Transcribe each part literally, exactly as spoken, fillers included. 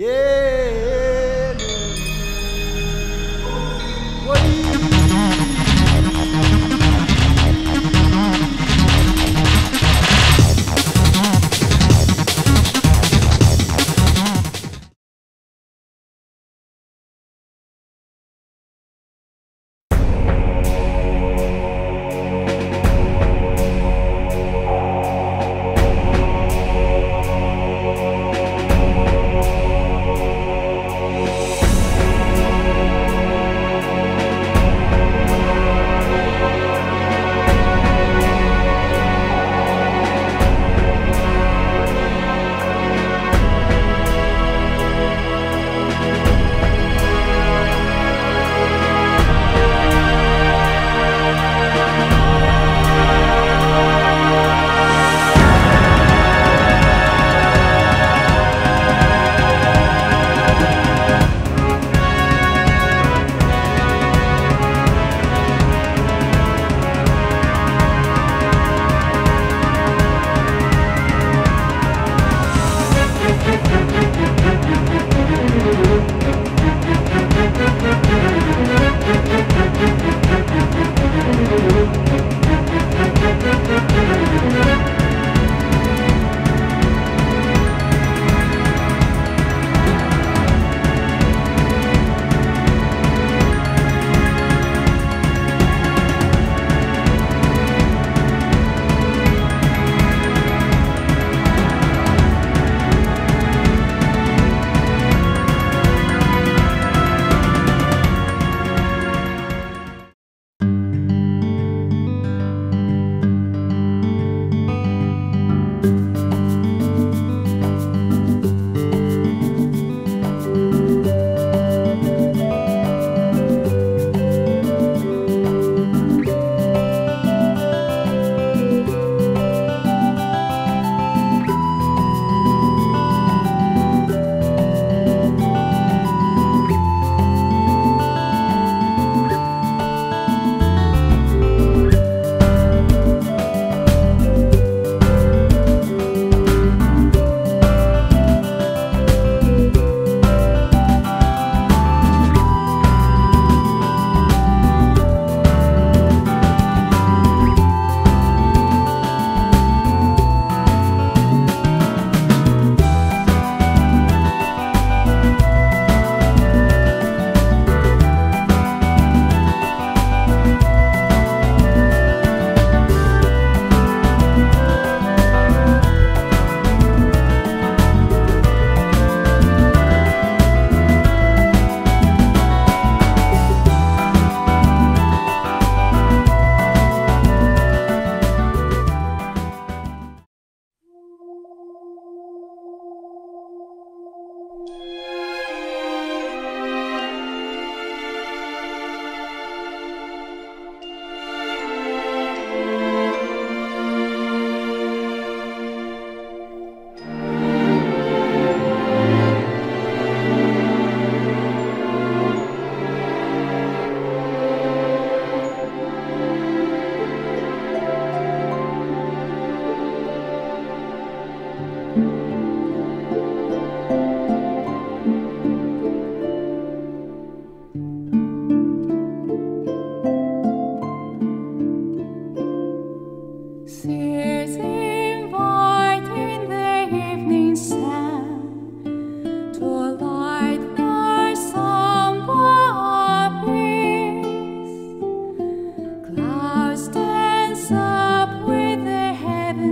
Yeah. What do you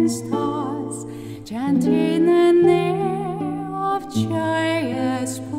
stars chanting in the air of joyous.